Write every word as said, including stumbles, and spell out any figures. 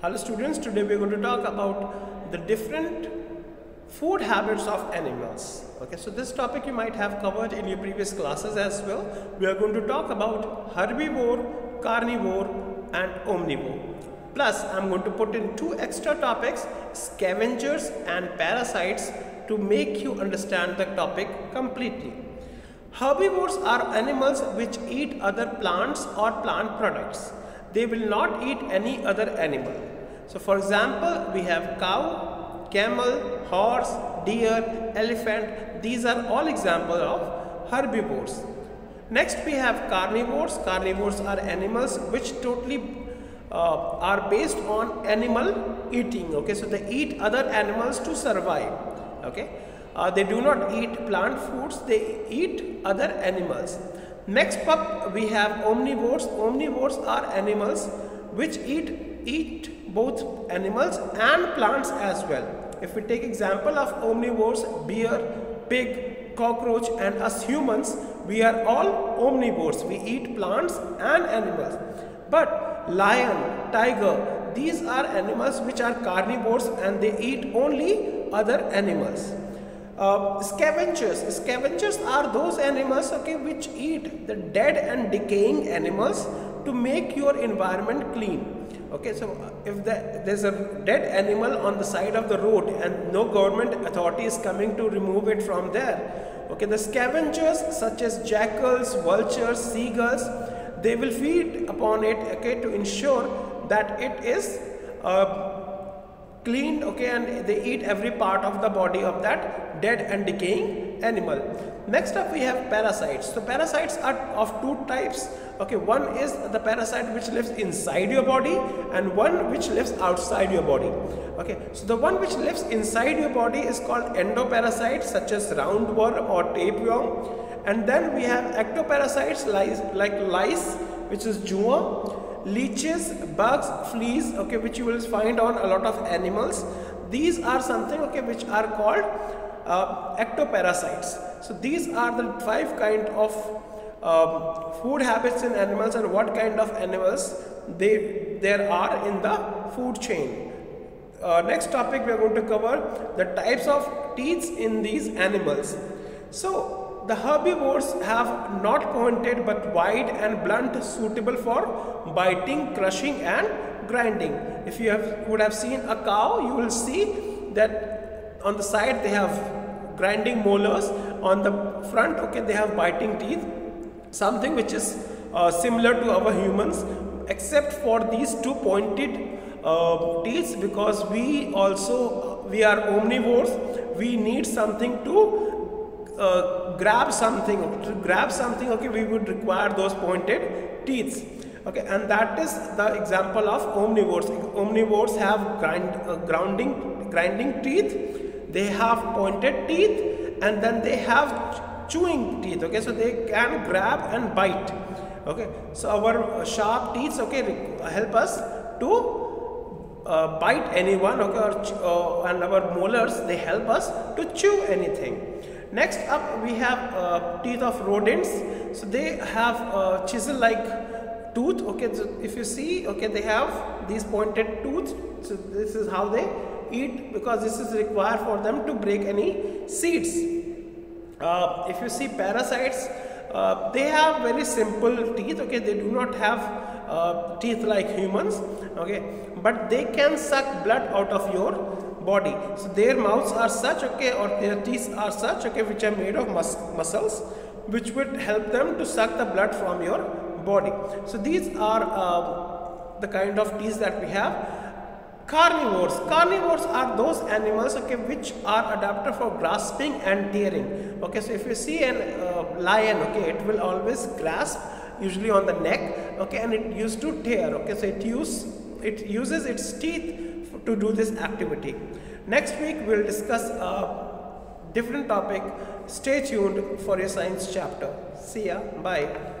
Hello students, today we are going to talk about the different food habits of animals. Okay, so this topic you might have covered in your previous classes as well. We are going to talk about herbivore, carnivore and omnivore. Plus, I am going to put in two extra topics, scavengers and parasites, to make you understand the topic completely. Herbivores are animals which eat other plants or plant products. They will not eat any other animal. So for example, we have cow, camel, horse, deer, elephant. These are all examples of herbivores. Next we have carnivores. Carnivores are animals which totally uh, are based on animal eating. Okay, so they eat other animals to survive. Okay, uh, they do not eat plant foods, they eat other animals. Next up we have omnivores. Omnivores are animals which eat eat both animals and plants as well. If we take example of omnivores, bear, pig, cockroach and us humans, we are all omnivores. We eat plants and animals. But lion, tiger, these are animals which are carnivores and they eat only other animals. Uh, scavengers. Scavengers are those animals, okay, which eat the dead and decaying animals to make your environment clean. Okay, so if the, there's a dead animal on the side of the road and no government authority is coming to remove it from there, okay, the scavengers such as jackals, vultures, seagulls, they will feed upon it, okay, to ensure that it is uh, cleaned, okay, and they eat every part of the body of that dead and decaying animal. Next up we have parasites. So parasites are of two types, okay. One is the parasite which lives inside your body and one which lives outside your body, okay. So the one which lives inside your body is called endoparasites such as roundworm or tapeworm, and then we have ectoparasites lice, like lice which is jua, leeches, bugs, fleas, okay, which you will find on a lot of animals. These are something, okay, which are called uh, ectoparasites. So these are the five kind of uh, food habits in animals and what kind of animals they there are in the food chain. Uh, next topic we are going to cover the types of teeth in these animals. So the herbivores have not pointed but wide and blunt, suitable for biting, crushing and grinding. If you have, would have seen a cow, you will see that on the side they have grinding molars, on the front, okay, they have biting teeth, something which is uh, similar to our humans, except for these two pointed uh, teeth, because we also, we are omnivores, we need something to Uh, grab something, to grab something, okay, we would require those pointed teeth, okay, and that is the example of omnivores. Omnivores have grind, uh, grounding, grinding teeth, they have pointed teeth, and then they have chewing teeth, okay, so they can grab and bite, okay, so our sharp teeth, okay, help us to Uh, bite anyone, okay, or uh, and our molars, they help us to chew anything. Next up we have uh, teeth of rodents. So they have uh, chisel like tooth, okay, so if you see, okay, they have these pointed tooth. So this is how they eat, because this is required for them to break any seeds. Uh, if you see parasites, uh, they have very simple teeth, okay, they do not have Uh, teeth like humans, okay, but they can suck blood out of your body. So their mouths are such, okay, or their teeth are such, okay, which are made of mus muscles, which would help them to suck the blood from your body. So these are uh, the kind of teeth that we have. Carnivores. Carnivores are those animals, okay, which are adapted for grasping and tearing. Okay, so if you see an uh, lion, okay, it will always grasp, usually on the neck, okay, and it used to tear, okay, so it use it uses its teeth to do this activity. Next week we'll discuss a different topic. Stay tuned for your science chapter. See ya, bye.